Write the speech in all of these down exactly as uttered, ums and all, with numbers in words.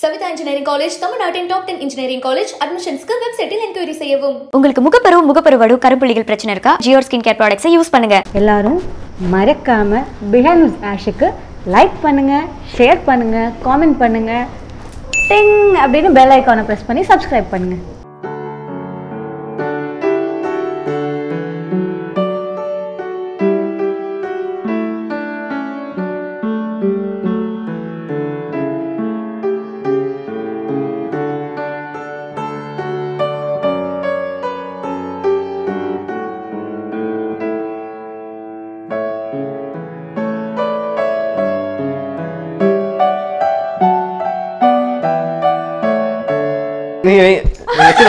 Saveetha Engineering College, Tamil Nadu Top ten Engineering College, admissions ku website il enquiry seiyavum. Ungalku mugaparu mugaparuvadu karupuligal prachana iruka, Geo Skin Care products ay use pannunga. Ellarum marakkama Behind Ash ku like pannunga, share pannunga, comment pannunga, ting appadinu bell icon press panni subscribe pannunga.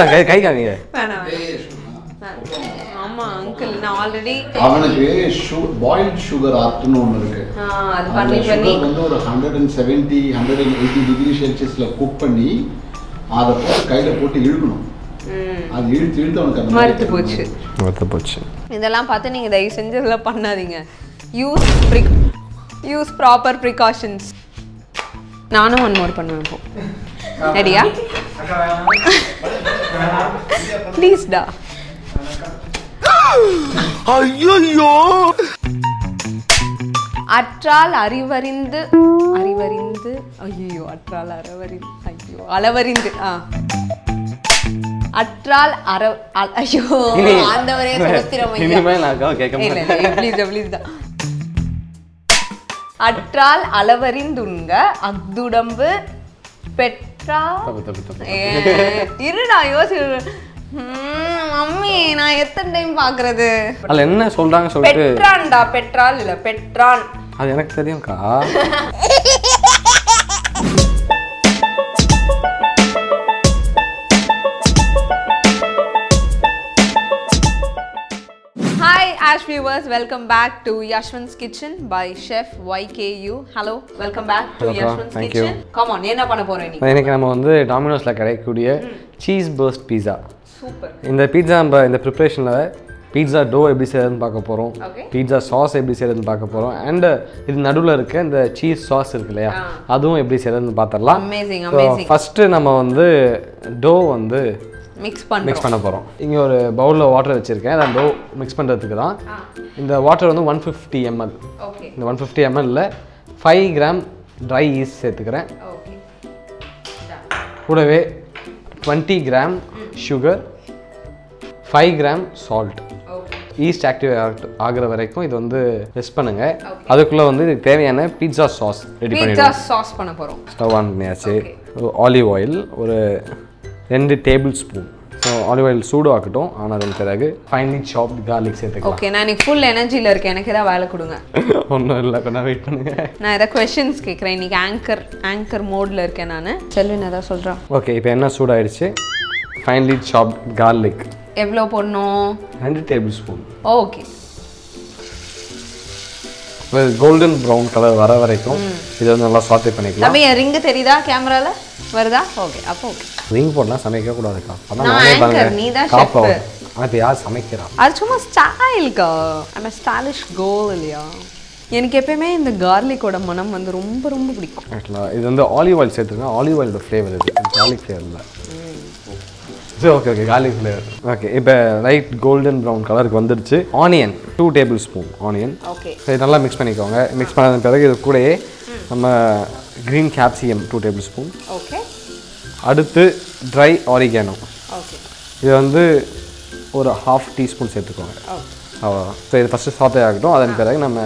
नहीं कहीं कहीं है ना मामा uncle ना already आपने ये sugar boiled sugar आते हैं उन्होंने के हाँ अद पानी पानी बंदोर one seventy one eighty degree Celsius ला कुक पनी आधा पॉट कहीं ला पोटी गिर गया आधा गिर गिर तो उनका मरते पोचे मरते पोचे इधर लाम पाते नहीं दाई संजय ला पन्ना दिया use prick use proper precautions नानो वन मोर पन्ना में रेडिया प्लीज डा अय्यो अट्राल अरिवरिंद अरिवरिंद अय्यो अट्राल अरिवरिंद अय्यो अलवरिंद आ अट्राल अर अय्यो आंदवरे सुरतिरमैया इनिमे नाका கேக்க மாட்டேன் प्लीज प्लीज डा अट्राल अलवरिंदुंग अद्दुडंबु पेट तब तब तब इरुडा योसिरु मम्मी நான் எத்தனை டைம் பாக்குறது அல என்ன சொல்றாங்க சொல்லிட்டு பெட்ரான்டா பெட்ரால் இல்ல பெட்ரான் அது எனக்கு தெரியும்க்கா Hi Ash viewers, welcome back to Yashman's Kitchen by Chef Y K U. Hello, welcome back to Hello, Yashman's thank Kitchen. You. Come on, என்ன பண்ண போறே நீ? இன்னைக்கு நம்ம வந்து Domino'sல கிடைக்கக்கூடிய cheese burst pizza. Super. இந்த pizza நம்ம இந்த preparationல pizza dough எப்படி செய்யறதுன்னு பார்க்க போறோம். Pizza sauce எப்படி செய்யறதுன்னு பார்க்க போறோம். And இது நடுவுல இருக்க இந்த cheese sauce இருக்குலையா? அதுவும் எப்படி செய்யறதுன்னு பார்த்தறலாம். Amazing, amazing. So, first நம்ம வந்து dough வந்து mix பண்ணு mix பண்ண போறோம். இங்க ஒரு பவுல்ல வாட்டர் வச்சிருக்கேன். அத டோ mix பண்றதுக்கு தான் இந்த வாட்டர் வந்து one fifty milliliters. ஓகே. இந்த one fifty milliliters ல five grams dry yeast சேர்த்துக்கறேன். ஓகே. கூடவே twenty grams sugar, five grams salt. Okay. yeast active ஆகுற வரைக்கும் இது வந்து ரெஸ்ட் பண்ணுங்க. அதுக்குள்ள வந்து இதுக்கு தேவையான pizza sauce ரெடி பண்ணிடுங்க. pizza sauce பண்ண போறோம். ஸ்டவ் ஆன் பண்ணியாச்சு. ஆலிவ் ஆயில் ஒரு ரெண்டு tablespoon so olive oil சூடாக்கட்டும். ஆனால் அதுக்கு பிறகு ஃபைன்லி சாப்ட் கார்லிக் சேர்த்துக்கலாம். ஓகே, நான் இன்னைக்கு ஃபுல் எனர்ஜியில் இருக்கேன். எனக்கு ஏதாவது வேலை கொடுங்க. ஒன்றும் இல்லை, கொஞ்சம் வெயிட் பண்ணுங்க. நான் ஏதாவது கொஸ்டின்ஸ் கேட்குறேன். இன்னைக்கு ஆங்கர் ஆங்கர் மோடில் இருக்கேன் நான். செல்வின் ஏதாவது சொல்கிறேன். ஓகே, இப்போ என்ன சூடாயிடுச்சு. ஃபைன்லி சாப்ட் கார்லிக் எவ்வளோ போடணும்? ரெண்டு tablespoon. Okay, golden brown colour வர வரைக்கும் இதை நல்லா சாட்டே பண்ணிக்கலாம். அப்படியே ரிங்கு தெரியுதா கேமரால வருதா? ஓகே, அப்போ ஓகே. ரிங் போடலாம், சமைக்க கூடாதுக்கா. அதான் நானே பாருங்க. நீ தான் ஷெஃப். அது யார் சமைக்கிறா? அது சும்மா ஸ்டைல்கா. I'm a stylish girl இல்லையா? எனக்கு எப்பவுமே இந்த கார்லிக்கோட மனம் வந்து ரொம்ப ரொம்ப பிடிக்கும். ஆக்சுவலா இது வந்து ஆலிவ் ஆயில் சேர்த்துங்க. ஆலிவ் ஆயிலோட ஃப்ளேவர் இது. கார்லிக் ஃப்ளேவர் இல்ல. So okay okay, garlic flavour. Okay, இப்போ ரைட் கோல்டன் பிரவுன் கலருக்கு வந்துருச்சு. Onion two tablespoon onion. Okay. இத நல்லா mix பண்ணிக்கோங்க. mix பண்ணதுக்கு பிறகு இது கூடயே நம்ம green capsicum two tablespoon. Okay. அடுத்து ட்ரை ஆரிகானோ. ஓகே. இது வந்து ஒரு half டீஸ்பூன் சேர்த்துக்கோங்க. ஓகே. சோ இது ஃபர்ஸ்ட் சாட்டே ஆகட்டும். அதன் பிறகு நம்ம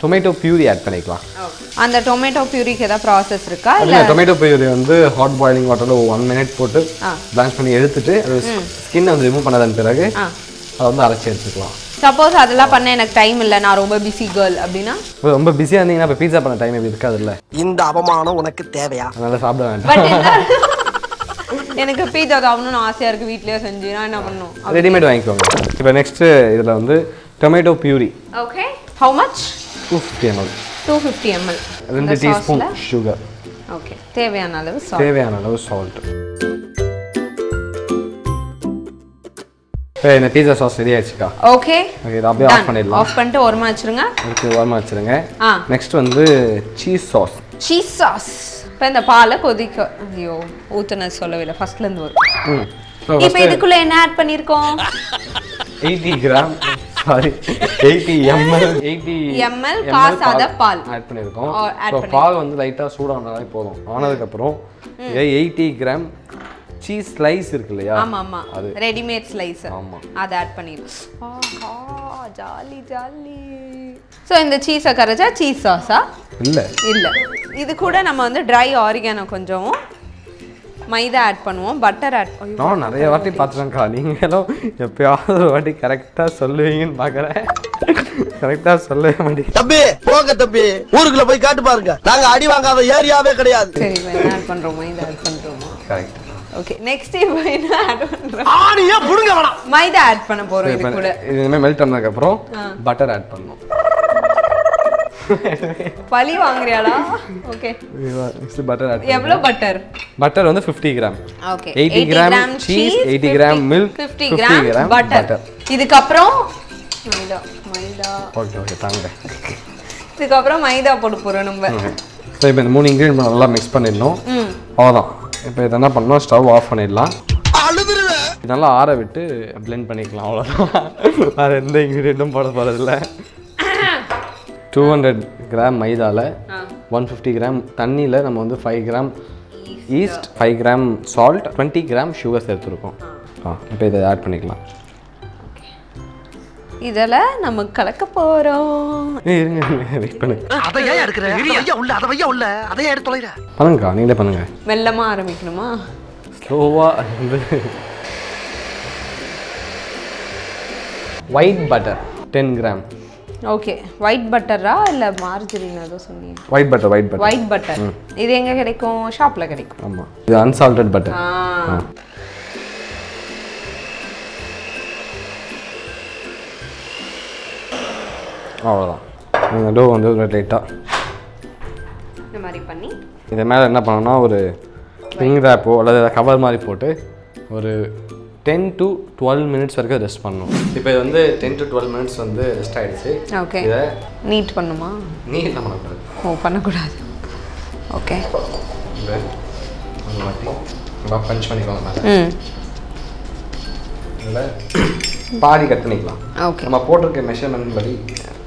டொமேட்டோ பியூரி ஆட் பண்ணிக்கலாம். ஓகே. அந்த டொமேட்டோ பியூரிக்கு ஏதா process இருக்கா? இல்ல டொமேட்டோ பியூரி வந்து hot boiling waterல one minute போட்டு blanch பண்ணி எடுத்துட்டு அது ஸ்கின் வந்து ரிமூவ் பண்ணதன் பிறகு அத வந்து அரைச்சு எடுத்துக்கலாம். சப்போஸ் அதெல்லாம் பண்ண எனக்கு டைம் இல்ல, நான் ரொம்ப பிஸி girl அப்படினா ரொம்ப பிஸியா இருந்தீங்கனா அப்ப பீட்சா பண்ண டைம் எப்படி இருக்காது இல்ல? இந்த அவமானம் உனக்கு தேவையா? அதனால சாப்பிட வேண்டாம். பட் என்ன எனக்கு பீட்சா தாவணும்னு ஆசையா இருக்கு, வீட்லயே செஞ்சீனா என்ன பண்ணனும்? ரெடிமேட் வாங்கிக்கோங்க. இப்போ நெக்ஸ்ட் இதல வந்து tomato puree. Okay. How much? two fifty milliliters. two fifty milliliters. ரெண்டு டீஸ்பூன் sugar. ஓகே. தேவையான அளவு salt. தேவையான அளவு salt. ஏய், இந்த பீட்சா சாஸ் ரெடி ஆயிடுச்சுக்கா? ஓகே. ஓகே, இத அப்படியே ஆஃப் பண்ணிடலாம். ஆஃப் பண்ணிட்டு ஓரமா வச்சிருங்க. ஓகே, ஓரமா வச்சிருங்க. நெக்ஸ்ட் வந்து cheese sauce. cheese sauce. இந்த பாலை கொதிக்க ஐயோ ஊத்துன சொல்லவே இல்ல ஃபர்ஸ்ட்ல இருந்து வரும். இப்போ இதுக்குள்ள என்ன ஆட் பண்ணிருக்கோம்? eighty gram sorry eighty ML காசாத பால் ஆட் பண்ணிருக்கோம். சோ பால் வந்து லைட்டா சூடானதால போதும். ஆனதுக்கு அப்புறம் eighty கிராம் சீஸ் ஸ்லைஸ் இருக்கு இல்லையா? ஆமா ஆமா ரெடிமேட் ஸ்லைஸ் அத ஆட் பண்ணிருக்கோம். ஆஹா ஜாலி ஜாலி. சோ இந்த சீஸ கரச்சா சீஸ் சாஸா இல்ல இல்ல இது கூட நம்ம வந்து dry oregano கொஞ்சம் மைதா ஆட் பண்ணுவோம் பட்டர் ஆட் பண்ணுவோம். நான் நிறைய வாட்டி பாத்துறேன் கா நீங்களோ எப்பயாவது ஒரு வாட்டி கரெக்ட்டா சொல்லுவீங்கன்னு பார்க்கறேன். கரெக்ட்டா சொல்லவே மாட்டீங்க. தம்பி போங்க தம்பி ஊருக்குள்ள போய் காட்டு பாருங்க. நாங்க அடி வாங்காத ஏரியாவே கிடையாது. சரி நான் ஆட் பண்றோம் மைதா ஆட் பண்றோம். கரெக்ட். ஓகே நெக்ஸ்ட் டைம் என்ன ஆட் பண்றோம்? ஆனியே புடுங்க வேணா. மைதா ஆட் பண்ண போறோம் இது கூட. இது மெல்ட் பண்ணதுக்கு அப்புறம் பட்டர் ஆட் பண்ணுவோம். பலி வாங்குறியாடா ஓகே இது பட்டர் ஆட் எவ்ளோ பட்டர் பட்டர் வந்து fifty gram okay eighty gram cheese eighty gram milk fifty gram butter இதுக்கு அப்புறம் மைதா மைதா ஓகே ஓகே தாங்க இதுக்கு அப்புறம் மைதா போடு போறோம் நம்ம சோ இப்போ இந்த மூணு இன்கிரிடியன்ட் நல்லா mix பண்ணிடணும் அவ்வளவுதான் இப்போ இத என்ன பண்ணனும் ஸ்டவ் ஆஃப் பண்ணிடலாம் அழுதுறவே நல்லா ஆற விட்டு blend பண்ணிக்கலாம் அவ்வளவுதான் வேற எந்த இன்கிரிடியன்ட்டும் போட போறது இல்ல two hundred கிராம் மைதால one hundred fifty கிராம் தண்ணியில் நம்ம வந்து five gram yeast five gram salt twenty gram sugar சேர்த்துருக்கோம். ஆ இப்போ இதை ஆட் பண்ணிக்கலாம். இதில் நம்ம கலக்க போகிறோம். வெயிட் பண்ணுங்க. அதையா எடுக்கிற ஐயா உள்ள அதையா உள்ள அதையா எடுத்து தொலைற பண்ணுங்க நீங்களே பண்ணுங்க. மெல்லமாக ஆரம்பிக்கணுமா ஸ்லோவாக? White butter ten gram okay white butter ரா இல்ல margarine ஏதோ சொன்னீங்க? white butter white butter white butter இது எங்க கிடைக்கும்? ஷாப்ல கிடைக்கும். ஆமா இது unsalted butter. ஆ அவ்வளவுதான். இந்த டோ வந்து லைட்டா இந்த மாதிரி பண்ணி இத மேல என்ன பண்ணனும்னா ஒரு ரிங் ராப்போ அல்லது கவர் மாதிரி போட்டு ஒரு ten to twelve minutes வரைக்கும் ரெஸ்ட் பண்ணனும். இப்போ இது வந்து ten to twelve minutes வந்து ரெஸ்ட் ஆயிடுச்சு. ஓகே. இத நீட் பண்ணுமா? நீட் பண்ண கூடாது. ஓ பண்ண கூடாது. ஓகே. இத ஒரு வாட்டி நம்ம பஞ்ச் பண்ணிக்கலாம். ம். இல்ல பாதி கட் பண்ணிக்கலாம். ஓகே. நம்ம போட்டுருக்க மெஷர்மென்ட் படி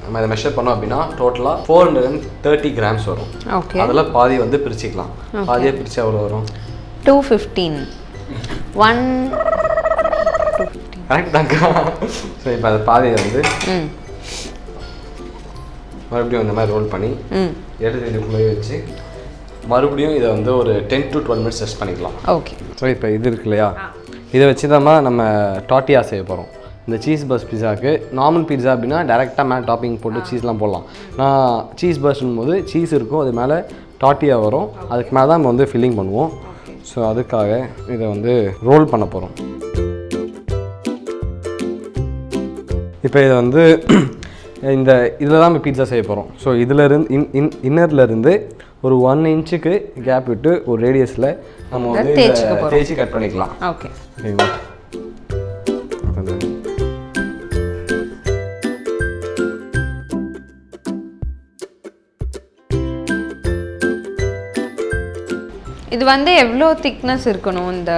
நம்ம இத மெஷர் பண்ணோம் அப்படினா டோட்டலா four hundred thirty grams வரும். ஓகே. அதல பாதி வந்து பிரிச்சிக்கலாம். பாதியே பிரிச்ச எவ்வளவு வரும்? two fifteen. one கரெக்ட் தாங்க. சோ இப்போ அந்த பாதியை வந்து ம் மறுபடியும் இந்த மாதிரி ரோல் பண்ணி ம் எடுத்து இதுக்குள்ளே வச்சு மறுபடியும் இத வந்து ஒரு ten to twelve minutes rest பண்ணிக்கலாம். ஓகே. சோ இப்போ இது இருக்குலையா? இத வச்சு தான் நம்ம டார்ட்டியா செய்ய போறோம். இந்த சீஸ் பர்ஸ்ட் பீஸாக்கு நார்மல் பீட்ஸா அப்படினா டைரக்டா மேல டாப்பிங் போட்டு சீஸ்லாம் போடலாம். நான் சீஸ் பர்ஸ்ட்னும்போது சீஸ் இருக்கும் அது மேல டார்ட்டியா வரும். அதுக்கு மேல தான் நம்ம வந்து ஃபில்லிங் பண்ணுவோம். சோ அதுக்காக இத வந்து ரோல் பண்ண போறோம். இப்போ இது வந்து இந்த இதில் தான் பீட்ஸா செய்ய போகிறோம். ஸோ இதில் இருந்து இன் இன்னர்லேருந்து ஒரு ஒன் இன்ச்சுக்கு கேப் விட்டு ஒரு ரேடியஸில் நம்ம வந்து தேய்ச்சி கட் பண்ணிக்கலாம். ஓகே சரிங்களா? இது வந்து எவ்வளோ திக்னஸ் இருக்கணும்? இந்த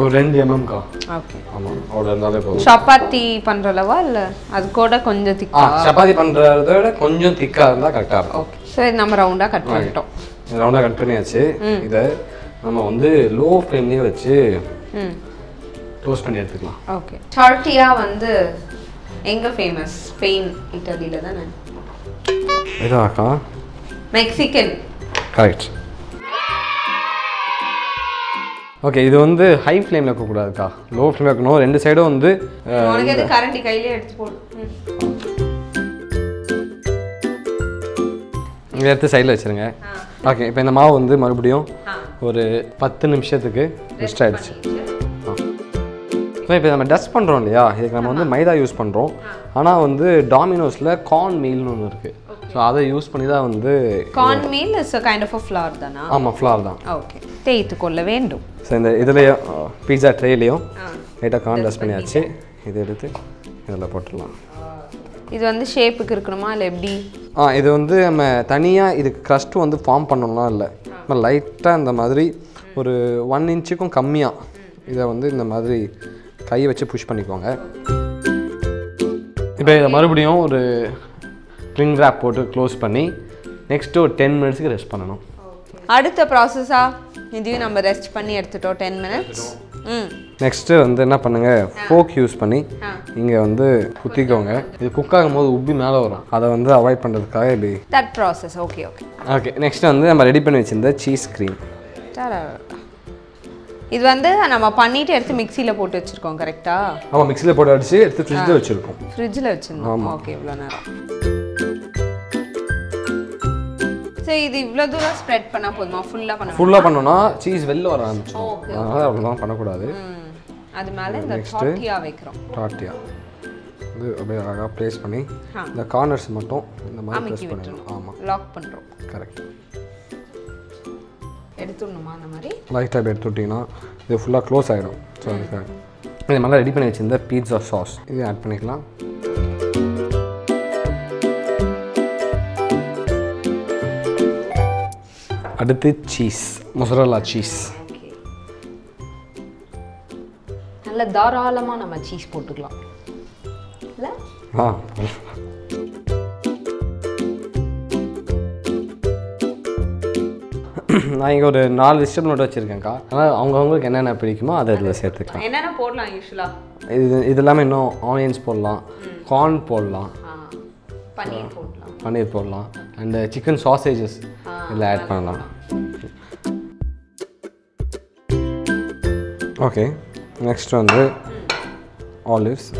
ஒரு two mm கா. ஓகே ஆமா அவ்வளவு இருந்தாலே போதும். சப்பாத்தி பண்றலவா இல்ல அது கூட கொஞ்சம் திக்கா? சப்பாத்தி பண்றத விட கொஞ்சம் திக்கா இருந்தா கரெக்ட்டா இருக்கும். ஓகே சரி நம்ம ரவுண்டா கட் பண்ணிட்டோம். ரவுண்டா கட் பண்ணியாச்சு. இத நம்ம வந்து லோ ஃப்ளேம்லயே வச்சு ம் டோஸ்ட் பண்ணி எடுத்துக்கலாம். ஓகே டார்ட்டியா வந்து எங்க ஃபேமஸ்? ஸ்பெயின் இத்தாலில தான? இதா கா மெக்சிகன் கரெக்ட். ஓகே இது வந்து ஹை ஃப்ளேம்ல வைக்க கூடாதுக்கா லோ ஃப்ளேம்ல வைக்கணும். ரெண்டு சைடும் வந்து உங்களுக்கு இது கரண்டி கையிலே எடுத்து போடு. இந்த எடுத்து சைடுல வச்சிருங்க. ஓகே இப்போ இந்த மாவு வந்து மறுபடியும் ஒரு பத்து நிமிஷத்துக்கு ரெஸ்ட் ஆயிடுச்சு. இப்போ நம்ம டஸ்ட் பண்றோம் இல்லையா? இதுக்கு நம்ம வந்து மைதா யூஸ் பண்றோம். ஆனா வந்து டாமினோஸ்ல கார்ன் மீல்னு ஒன்னு இருக்கு. சோ அதை யூஸ் பண்ணி தான் வந்து corn meal is a kind of a flour தானா? ஆமா flour தான். ஓகே தேய்த்து கொள்ள வேண்டும். சோ இந்த இதுல பீட்சா ட்ரேலியோ லைட்டா கார்ன் டஸ்ட் பண்ணியாச்சு. இத எடுத்து இதல போட்டுறலாம். இது வந்து ஷேப்புக்கு இருக்குமா இல்ல எப்படி? ஆ இது வந்து நம்ம தனியா இதுக்கு கிரஸ்ட் வந்து ஃபார்ம் பண்ணனும்னா இல்ல நம்ம லைட்டா இந்த மாதிரி ஒரு one இன்ச்சுக்கும் கம்மியா இத வந்து இந்த மாதிரி கை வச்சு புஷ் பண்ணிக்கோங்க. இப்போ இத மறுபடியும் ஒரு ஸ்ப்ரிங் ராப் போட்டு க்ளோஸ் பண்ணி நெக்ஸ்ட் ஒரு ten மினிட்ஸ்க்கு ரெஸ்ட் பண்ணனும். அடுத்த process-ஆ இதையும் நம்ம ரெஸ்ட் பண்ணி எடுத்துட்டோம் ten minutes. ம் நெக்ஸ்ட் வந்து என்ன பண்ணுங்க fork யூஸ் பண்ணி இங்க வந்து குத்திக்கோங்க. இது குக் ஆகும்போது உப்பி மேல வரும். அத வந்து அவாய்ட் பண்றதுக்காக இப்படி that process. Okay okay okay next வந்து நம்ம ரெடி பண்ணி வச்சிருந்த cheese cream. தரா இது வந்து நம்ம பண்ணிட்டு எடுத்து மிக்ஸில போட்டு வச்சிருக்கோம் கரெக்ட்டா? ஆமா மிக்ஸில போட்டு அடிச்சு எடுத்து ஃப்ரிட்ஜ்ல வச்சிருக்கோம். ஃப்ரிட்ஜ்ல வச்சிருந்தோம். ஓகே இவ்ளோ நேரம். சோ இது இவ்ளோ தூரம் ஸ்ப்ரெட் பண்ணா போதுமா? ஃபுல்லா பண்ணா ஃபுல்லா பண்ணோம்னா சீஸ் வெல்ல வர ஆரம்பிச்சிடும். ஓகே அதெல்லாம் பண்ண கூடாது. அது மேல இந்த டார்ட்டியா வைக்கிறோம். டார்ட்டியா இது அப்படியே அழகா பிளேஸ் பண்ணி இந்த கார்னர்ஸ் மட்டும் இந்த மாதிரி பிளேஸ் பண்ணனும். ஆமா லாக் பண்றோம். கரெக்ட். எடுத்துணுமா அந்த மாதிரி லைட்டா எடுத்துட்டினா இது ஃபுல்லா க்ளோஸ் ஆயிடும். சோ இதுக்கு நம்ம ரெடி பண்ணி வச்சிருந்த பீட்சா சாஸ் இது ஆட் பண்ணிக்கலாம். அடுத்து சீஸ், மொசரல்லா சீஸ். நல்ல தாராளமா நம்ம சீஸ் போட்டுக்கலாம். இல்ல? ஆ நான் இங்கே ஒரு நாலு விஷயம் நோட் வச்சுருக்கேன்க்கா. ஆனால் அவங்கவுங்களுக்கு என்னென்ன பிடிக்குமோ அதை இதில் சேர்த்துக்கலாம். என்னென்ன போடலாம் யூஸ்வலாக? இது இது எல்லாமே இன்னும் ஆனியன்ஸ் போடலாம், கார்ன் போடலாம், பன்னீர் போடலாம் பன்னீர் போடலாம் அண்ட் சிக்கன் சாசேஜஸ் இதில் ஆட் பண்ணலாம். ஓகே நெக்ஸ்ட் வந்து ஆலிவ்ஸ்.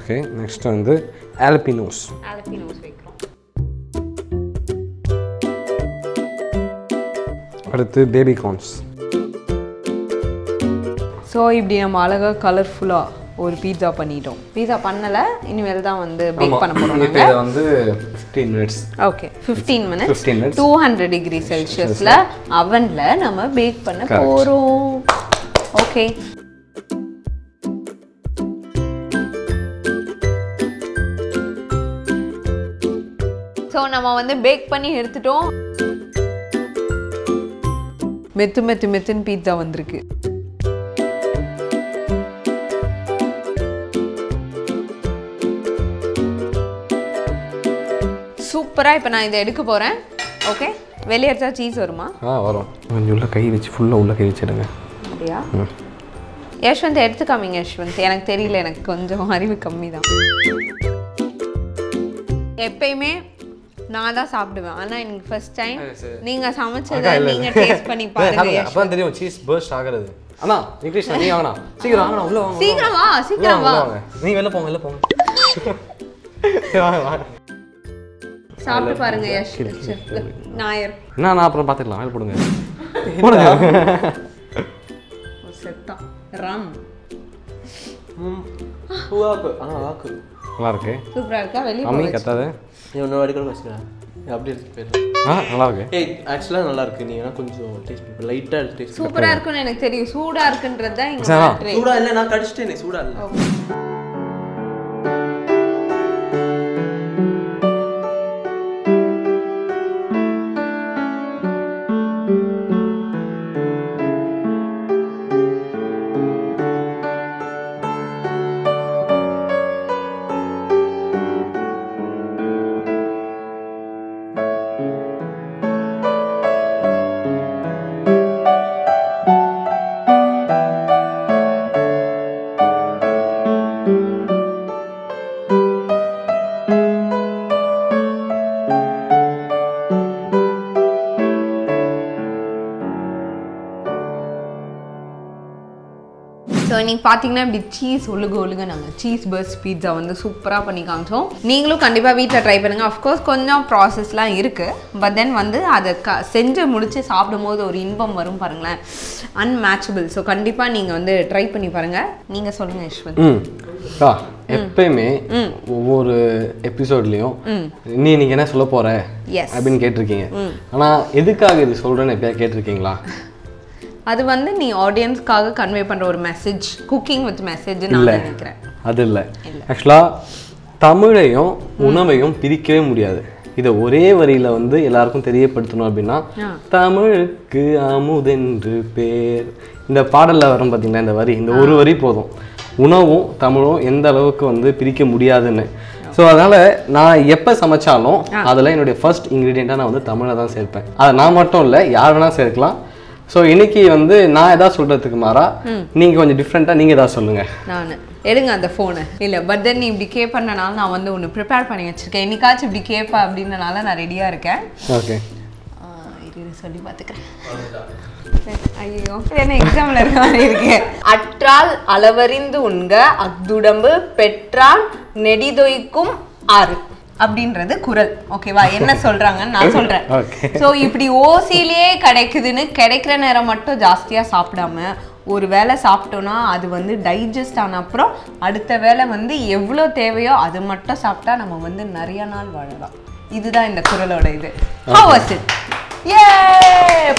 ஓகே நெக்ஸ்ட் வந்து ஆலபினோஸ். ஆலபினோஸ் அடுத்து பேபி கார்ன்ஸ். ஸோ இப்படி நம்ம அழகாக கலர்ஃபுல்லாக ஒரு பீட்சா பண்ணிட்டோம். பீட்சா பண்ணலை, இனிமேல் தான் வந்து பேக் பண்ண போகிறோம். இப்போ இதை வந்து fifteen minutes. Okay fifteen minutes two hundred degree செல்சியஸில் அவனில் நம்ம பேக் பண்ண போகிறோம். ஓகே ஸோ நம்ம வந்து பேக் பண்ணி எடுத்துட்டோம். மெத்து மெத்து மெத்துன்னு பீட்சா வந்திருக்கு. சூப்பராக இப்போ நான் இதை எடுக்க போகிறேன். ஓகே வெளியே எடுத்தா சீஸ் வருமா? ஆ வரும். கொஞ்சம் உள்ள கை வச்சு ஃபுல்லாக உள்ள கை வச்சுடுங்க. அப்படியா? யஷ்வந்த் எடுத்துக்காமீங்க. யஷ்வந்த் எனக்கு தெரியல, எனக்கு கொஞ்சம் அறிவு கம்மி தான். எப்பயுமே நான் தான் சாப்பிடுவேன். ஆனா இன்னைக்கு ஃபர்ஸ்ட் டைம் நீங்க சமைச்சத நீங்க டேஸ்ட் பண்ணி பாருங்க. அப்பதான் தெரியும் சீஸ் பர்ஸ்ட் ஆகுறது. அண்ணா நிகிரேஷ் நீ வாங்கடா. சீக்கிரம் வாங்கடா, உள்ள வாங்க. சீக்கிரம் வா, சீக்கிரம் வா. நீ வெல்ல போங்க, வெல்ல போங்க. வாங்க வாங்க. சாப்பிட்டு பாருங்க யஷ். நாயர். நான் நான் அப்புறம் பாத்துக்கலாம். வெல்ல போடுங்க. போடுங்க. ஒரு செட்டா ரம். ம். ஹுவாக்கு. ஆ ஹுவாக்கு. நல்லா இருக்கு. சூப்பரா இருக்கா? வெளிய போங்க. அம்மா கத்தாதே. நீ ஒன்று அடிக்கணும் வச்சுக்கலாம். அப்படி எடுத்து போயிடலாம். ஆ நல்லா இருக்கு. ஏய் ஆக்சுவலாக நல்லா இருக்கு. நீ வேணா கொஞ்சம் டேஸ்ட் பண்ணி லைட்டாக டேஸ்ட். சூப்பராக இருக்குன்னு எனக்கு தெரியும். சூடாக இருக்குன்றது தான் இங்கே. சூடாக இல்லை, நான் கடிச்சிட்டேனே. சூடாக இல்லை. நீங்கள் பார்த்தீங்கன்னா இப்படி சீஸ் ஒழுகு ஒழுகு நாங்கள் சீஸ் பர்ஸ்ட் பீட்சா வந்து சூப்பராக பண்ணி காமிச்சோம். நீங்களும் கண்டிப்பாக வீட்டில் ட்ரை பண்ணுங்கள். அஃப்கோர்ஸ் கொஞ்சம் ப்ராசஸ்லாம் இருக்குது, பட் தென் வந்து அதை க செஞ்சு முடித்து சாப்பிடும் போது ஒரு இன்பம் வரும் பாருங்களேன், அன்மேட்சபிள். ஸோ கண்டிப்பாக நீங்கள் வந்து ட்ரை பண்ணி பாருங்கள். நீங்கள் சொல்லுங்கள் யஷ்வந்த். எப்பயுமே ஒவ்வொரு எபிசோட்லையும் நீ இன்னைக்கு என்ன சொல்ல போகிற அப்படின்னு கேட்டிருக்கீங்க. ஆனால் எதுக்காக இது சொல்கிறேன்னு எப்பயா கேட்டிருக்கீங்களா? அது வந்து நீ ஆடியன்ஸ்க்காக கன்வே பண்ற ஒரு மெசேஜ், குக்கிங் வித் மெசேஜ் நான் நினைக்கிறேன். அது இல்ல, ஆக்சுவலா தமிழையும் உணவையும் பிரிக்கவே முடியாது. இத ஒரே வரியில வந்து எல்லாருக்கும் தெரியப்படுத்தணும் அப்படினா தமிழுக்கு அமுதென்று பேர் இந்த பாடல்ல வரும் பாத்தீங்களா இந்த வரி இந்த ஒரு வரி போதும் உணவும் தமிழும் எந்த அளவுக்கு வந்து பிரிக்க முடியாதுன்னு சோ அதனால நான் எப்ப சமைச்சாலும் அதல என்னோட ஃபர்ஸ்ட் இன்கிரிடியன்ட்டா நான் வந்து தமிழை தான் சேர்ப்பேன் அத நான் மட்டும் இல்ல யார் வேணா சேர்க்கலாம் சோ இன்னைக்கு வந்து நான் ஏதா சொல்றதுக்கு மாறா நீங்க கொஞ்சம் டிஃபரண்டா நீங்க ஏதா சொல்லுங்க நான் எடுங்க அந்த ஃபோனை இல்ல பட் தென் நீ இப்படி கேப்பறனால நான் வந்து உன்னை பிரிபேர் பண்ணி வச்சிருக்கேன் இன்னைக்காச்சு இப்படி கேப்ப அப்படினால நான் ரெடியா இருக்கேன் ஓகே இத சொல்லி பாத்துக்கறேன் ஐயோ என்ன எக்ஸாம்ல இருக்க மாதிரி இருக்கு அற்றால் அளவறிந்து உண்க அக்துடம்பு பெற்றால் நெடிதொய்க்கும் ஆறு அப்படின்றது குறள் ஓகேவா என்ன சொல்றாங்கன்னு நான் சொல்றேன் சோ இப்படி ஓசிலே கிடைக்குதுன்னு கிடைக்கிற நேரம் மட்டும் ஜாஸ்தியா சாப்பிடாம ஒரு வேளை சாப்பிட்டோம்னா அது வந்து டைஜஸ்ட் ஆன அப்புறம் அடுத்த வேளை வந்து எவ்வளோ தேவையோ அது மட்டும் சாப்பிட்டா நம்ம வந்து நிறைய நாள் வாழலாம் இதுதான் இந்த குறளோட இது how was it யே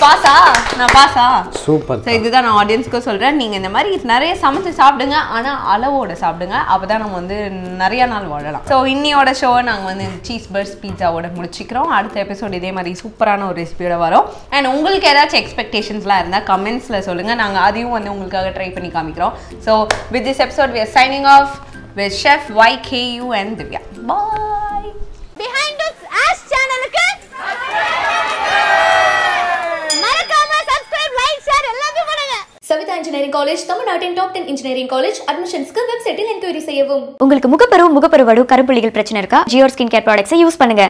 பாசா நான் பாசா சூப்பர் சோ இதுதான் நான் ஆடியன்ஸ்க்கு சொல்றேன் நீங்க இந்த மாதிரி நிறைய சமைச்சு சாப்பிடுங்க ஆனா அளவோட சாப்பிடுங்க அப்பதான் நம்ம வந்து நிறைய நாள் வாழலாம் சோ இன்னியோட ஷோ நாங்க வந்து சீஸ் பர்ஸ் பீட்சாவோட முடிச்சிக்கிறோம் அடுத்த எபிசோட் இதே மாதிரி சூப்பரான ஒரு ரெசிபியோட வரோம் அண்ட் உங்களுக்கு ஏதாச்சும் எக்ஸ்பெக்டேஷன்ஸ்லாம் இருந்தா கமெண்ட்ஸ்ல சொல்லுங்க நாங்க அதையும் வந்து உங்களுக்காக ட்ரை பண்ணி காமிக்கிறோம் so with this episode we are signing off with Chef Y K U and Divya bye behind us as channel ku Saveetha Engineering College, Tamil Nadu Top ten Engineering College, admissions ku website il enquiry seyyavum. Ungalku mugaparu mugaparu vadu karupulligal prachana iruka? Geor Skin Care Products use pannunga.